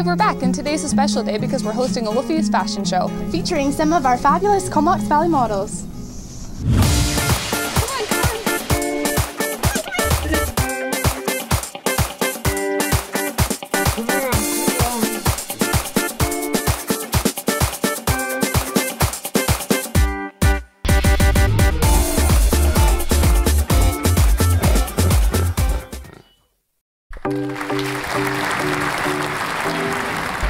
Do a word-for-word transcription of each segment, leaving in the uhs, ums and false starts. Hey, we're back, and today's a special day because we're hosting a Wolfie's Fashion Show featuring some of our fabulous Comox Valley models.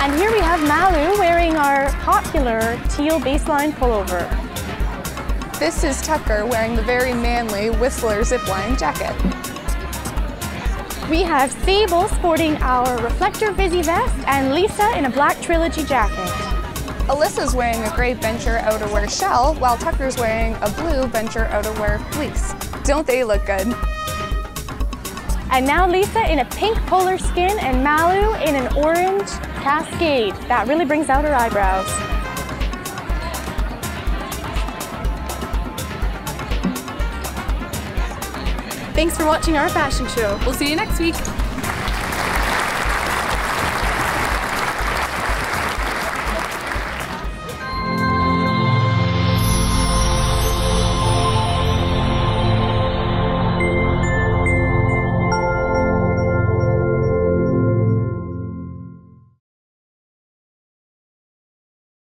And here we have Malu wearing our popular teal baseline pullover. This is Tucker wearing the very manly Whistler zipline jacket. We have Sable sporting our reflector busy vest and Lisa in a black trilogy jacket. Alyssa's wearing a grey Venture outerwear shell while Tucker's wearing a blue Venture outerwear fleece. Don't they look good? And now Lisa in a pink polar skin and Malu in an orange cascade. That really brings out her eyebrows. Thanks for watching our fashion show. We'll see you next week.